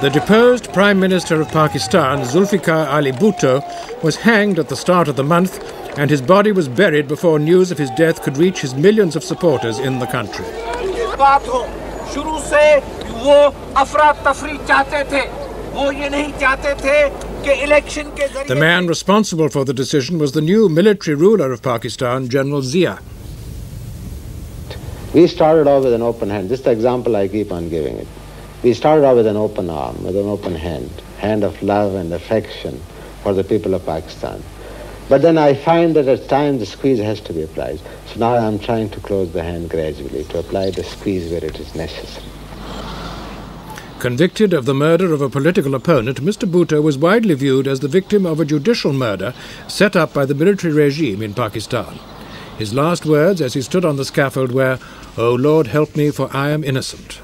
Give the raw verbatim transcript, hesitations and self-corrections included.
The deposed Prime Minister of Pakistan, Zulfikar Ali Bhutto, was hanged at the start of the month, and his body was buried before news of his death could reach his millions of supporters in the country. The man responsible for the decision was the new military ruler of Pakistan, General Zia. We started off with an open hand. This is the example I keep on giving it. We started off with an open arm, with an open hand, hand of love and affection for the people of Pakistan. But then I find that at times the squeeze has to be applied. So now I'm trying to close the hand gradually, to apply the squeeze where it is necessary. Convicted of the murder of a political opponent, Mister Bhutto was widely viewed as the victim of a judicial murder set up by the military regime in Pakistan. His last words as he stood on the scaffold were, "O Lord, help me, for I am innocent."